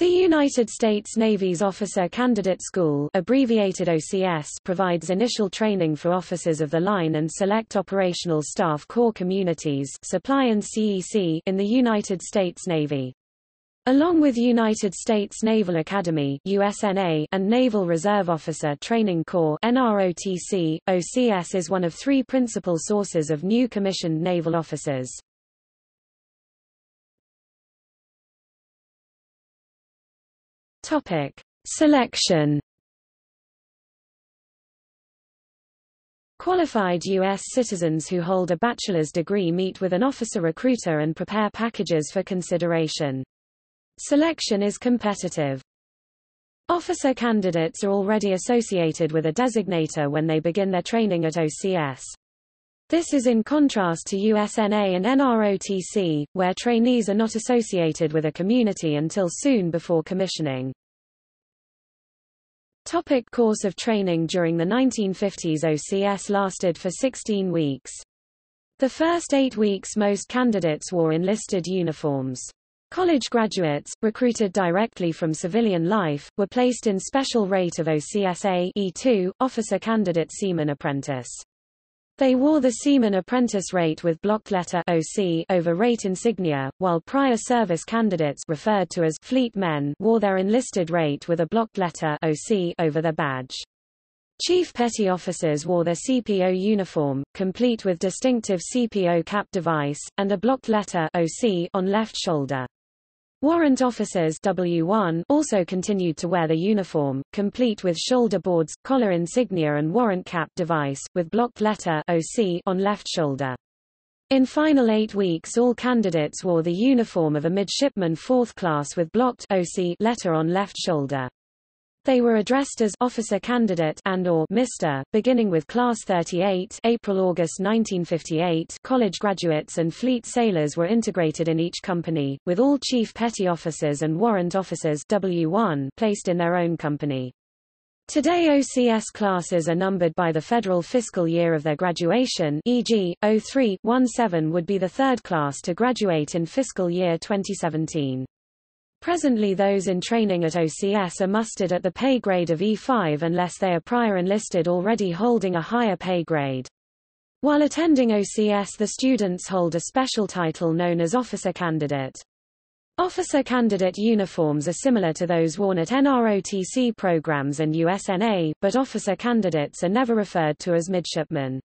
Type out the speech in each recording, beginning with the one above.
The United States Navy's Officer Candidate School, abbreviated OCS, provides initial training for officers of the line and select operational staff corps communities, supply and CEC, in the United States Navy. Along with United States Naval Academy (USNA) and Naval Reserve Officer Training Corps (NROTC), OCS is one of three principal sources of new commissioned naval officers. Selection. Qualified U.S. citizens who hold a bachelor's degree meet with an officer recruiter and prepare packages for consideration. Selection is competitive. Officer candidates are already associated with a designator when they begin their training at OCS. This is in contrast to USNA and NROTC, where trainees are not associated with a community until soon before commissioning. Topic: course of training. During the 1950s, OCS lasted for 16 weeks. The first 8 weeks most candidates wore enlisted uniforms. College graduates, recruited directly from civilian life, were placed in special rate of OCSA E2, Officer Candidate Seaman Apprentice. They wore the Seaman Apprentice rate with block letter OC over rate insignia, while prior service candidates, referred to as fleet men, wore their enlisted rate with a block letter OC over their badge. Chief Petty Officers wore their CPO uniform, complete with distinctive CPO cap device, and a block letter OC on left shoulder. Warrant Officers W1 also continued to wear the uniform, complete with shoulder boards, collar insignia and warrant cap device, with block letter OC on left shoulder. In final 8 weeks all candidates wore the uniform of a midshipman 4th class with blocked OC letter on left shoulder. They were addressed as Officer Candidate and or Mr., beginning with Class 38 April-August 1958. College graduates and fleet sailors were integrated in each company, with all Chief Petty Officers and Warrant Officers W1 placed in their own company. Today OCS classes are numbered by the federal fiscal year of their graduation, e.g., 03-17 would be the third class to graduate in fiscal year 2017. Presently those in training at OCS are mustered at the pay grade of E5 unless they are prior enlisted already holding a higher pay grade. While attending OCS the students hold a special title known as Officer Candidate. Officer Candidate uniforms are similar to those worn at NROTC programs and USNA, but Officer Candidates are never referred to as midshipmen.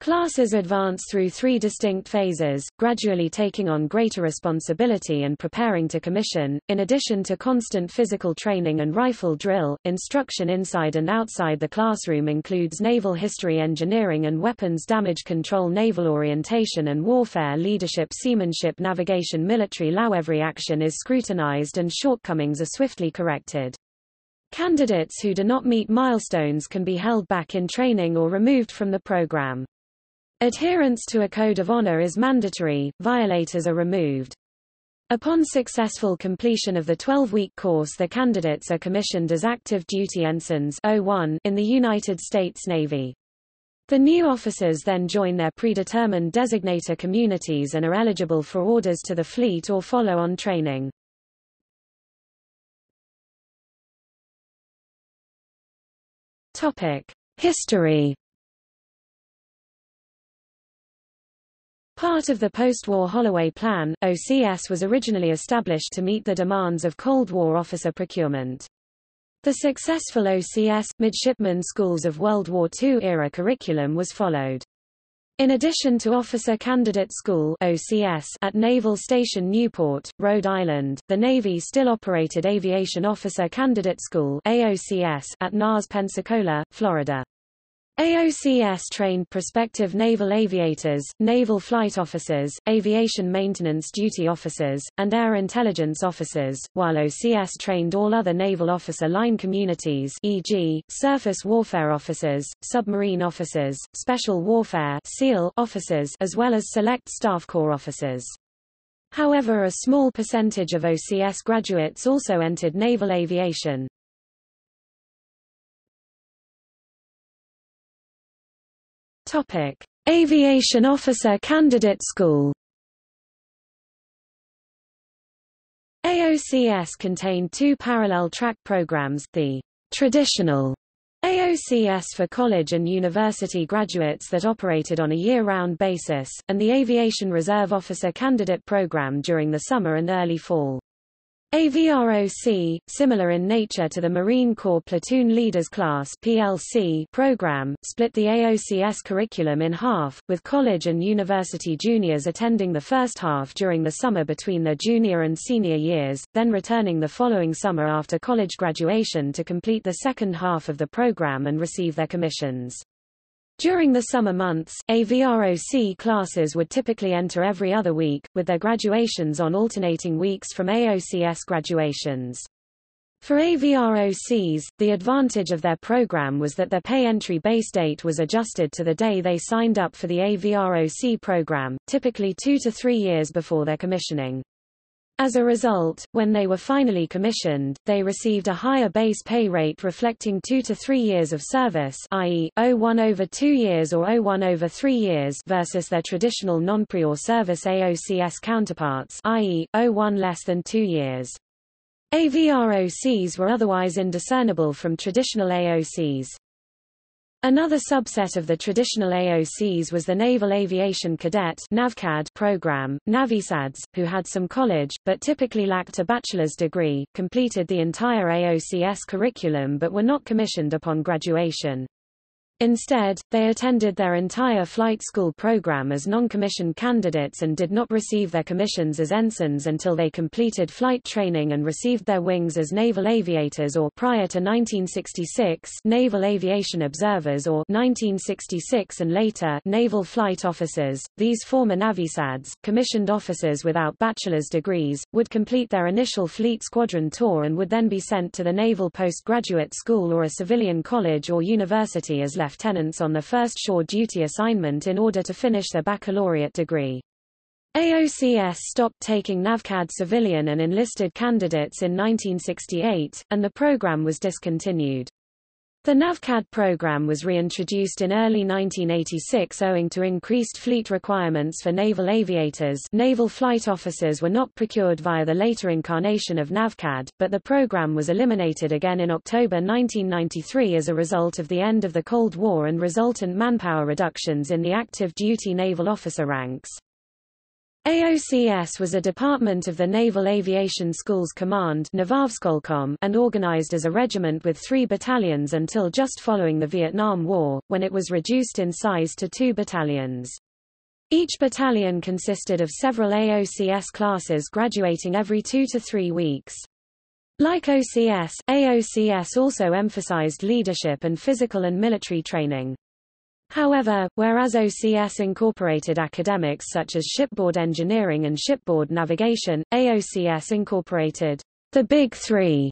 Classes advance through three distinct phases, gradually taking on greater responsibility and preparing to commission. In addition to constant physical training and rifle drill, instruction inside and outside the classroom includes naval history, engineering and weapons damage control, naval orientation and warfare, leadership, seamanship, navigation, military law. Every action is scrutinized and shortcomings are swiftly corrected. Candidates who do not meet milestones can be held back in training or removed from the program. Adherence to a code of honor is mandatory, violators are removed. Upon successful completion of the 12-week course the candidates are commissioned as active duty ensigns O1 in the United States Navy. The new officers then join their predetermined designator communities and are eligible for orders to the fleet or follow-on training. History. Part of the post-war Holloway plan, OCS was originally established to meet the demands of Cold War officer procurement. The successful OCS – midshipman schools of World War II-era curriculum was followed. In addition to Officer Candidate School (OCS) at Naval Station Newport, Rhode Island, the Navy still operated Aviation Officer Candidate School (AOCS) at NAS Pensacola, Florida. AOCS trained prospective naval aviators, naval flight officers, aviation maintenance duty officers, and air intelligence officers, while OCS trained all other naval officer line communities, e.g., surface warfare officers, submarine officers, special warfare (SEAL) officers, as well as select staff corps officers. However, a small percentage of OCS graduates also entered naval aviation. Aviation Officer Candidate School. AOCS AOCS contained two parallel track programs, the traditional AOCS for college and university graduates that operated on a year-round basis, and the Aviation Reserve Officer Candidate Program during the summer and early fall. AVROC, similar in nature to the Marine Corps Platoon Leaders Class (PLC) program, split the AOCS curriculum in half, with college and university juniors attending the first half during the summer between their junior and senior years, then returning the following summer after college graduation to complete the second half of the program and receive their commissions. During the summer months, AVROC classes would typically enter every other week, with their graduations on alternating weeks from AOCS graduations. For AVROCs, the advantage of their program was that their pay entry base date was adjusted to the day they signed up for the AVROC program, typically 2 to 3 years before their commissioning. As a result, when they were finally commissioned, they received a higher base pay rate reflecting 2 to 3 years of service, i.e., 01 over 2 years or 01 over 3 years versus their traditional non-pre or service AOCS counterparts, i.e., 01 less than 2 years. AVROCs were otherwise indiscernible from traditional AOCs. Another subset of the traditional AOCs was the Naval Aviation Cadet (NAVCAD) program. NAVISADs, who had some college, but typically lacked a bachelor's degree, completed the entire AOCS curriculum but were not commissioned upon graduation. Instead, they attended their entire flight school program as non-commissioned candidates and did not receive their commissions as ensigns until they completed flight training and received their wings as naval aviators or, prior to 1966, naval aviation observers or 1966 and later, naval flight officers. These former NAVISADs, commissioned officers without bachelor's degrees, would complete their initial fleet squadron tour and would then be sent to the Naval Postgraduate School or a civilian college or university as lieutenants on the first shore duty assignment in order to finish their baccalaureate degree. AOCS stopped taking NAVCAD civilian and enlisted candidates in 1968, and the program was discontinued. The NAVCAD program was reintroduced in early 1986 owing to increased fleet requirements for naval aviators. Naval flight officers were not procured via the later incarnation of NAVCAD, but the program was eliminated again in October 1993 as a result of the end of the Cold War and resultant manpower reductions in the active duty naval officer ranks. AOCS was a department of the Naval Aviation Schools Command and organized as a regiment with 3 battalions until just following the Vietnam War, when it was reduced in size to 2 battalions. Each battalion consisted of several AOCS classes graduating every 2 to 3 weeks. Like OCS, AOCS also emphasized leadership and physical and military training. However, whereas OCS incorporated academics such as shipboard engineering and shipboard navigation, AOCS incorporated the Big Three: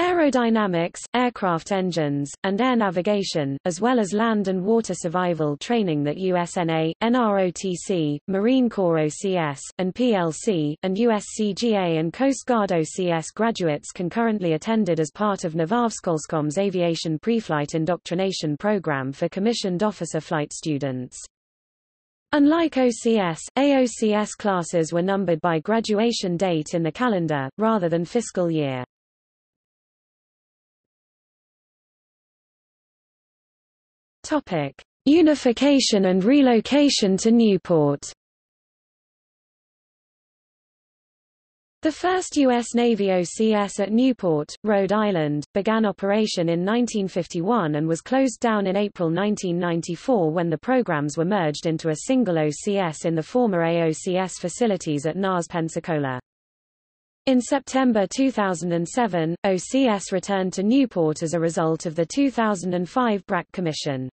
aerodynamics, aircraft engines, and air navigation, as well as land and water survival training that USNA, NROTC, Marine Corps OCS, and PLC, and USCGA and Coast Guard OCS graduates concurrently attended as part of Navalskolskom's Aviation Preflight Indoctrination Program for commissioned officer flight students. Unlike OCS, AOCS classes were numbered by graduation date in the calendar, rather than fiscal year. Topic: Unification and relocation to Newport. The first U.S. Navy OCS at Newport, Rhode Island, began operation in 1951 and was closed down in April 1994 when the programs were merged into a single OCS in the former AOCS facilities at NAS Pensacola. In September 2007, OCS returned to Newport as a result of the 2005 BRAC Commission.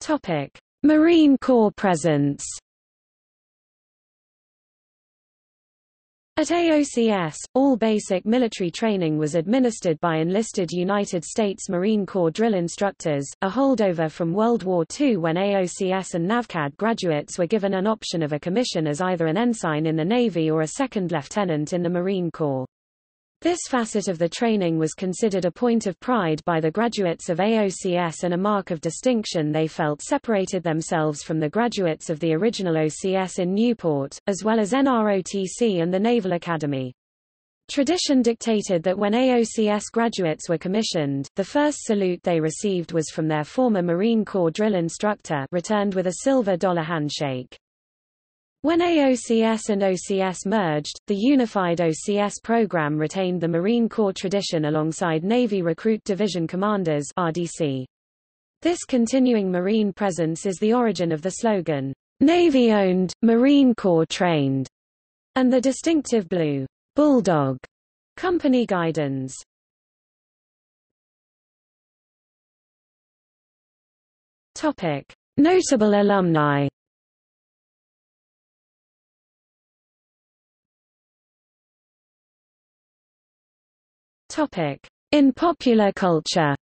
== Marine Corps presence == At AOCS, all basic military training was administered by enlisted United States Marine Corps drill instructors, a holdover from World War II when AOCS and NAVCAD graduates were given an option of a commission as either an ensign in the Navy or a second lieutenant in the Marine Corps. This facet of the training was considered a point of pride by the graduates of AOCS and a mark of distinction they felt separated themselves from the graduates of the original OCS in Newport, as well as NROTC and the Naval Academy. Tradition dictated that when AOCS graduates were commissioned, the first salute they received was from their former Marine Corps drill instructor, returned with a silver dollar handshake. When AOCS and OCS merged, the unified OCS program retained the Marine Corps tradition alongside Navy Recruit Division Commanders (RDC). This continuing Marine presence is the origin of the slogan, "Navy-owned, Marine Corps trained," and the distinctive blue Bulldog company guidons. Topic: Notable alumni. In popular culture.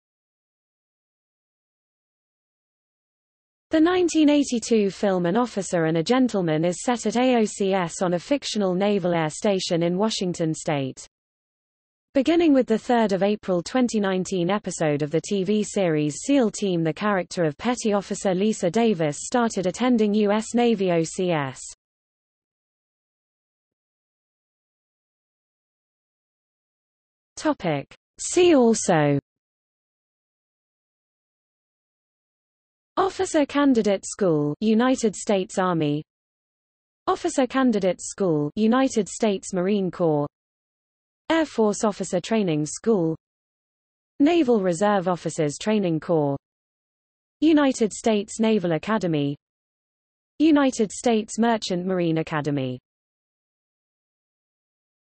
The 1982 film An Officer and a Gentleman is set at AOCS on a fictional naval air station in Washington state. Beginning with the 3rd of April 2019 episode of the TV series Seal Team, the character of Petty Officer Lisa Davis started attending U.S. Navy OCS. See also: Officer Candidate School, United States Army; Officer Candidate School, United States Marine Corps; Air Force Officer Training School; Naval Reserve Officers Training Corps; United States Naval Academy; United States Merchant Marine Academy.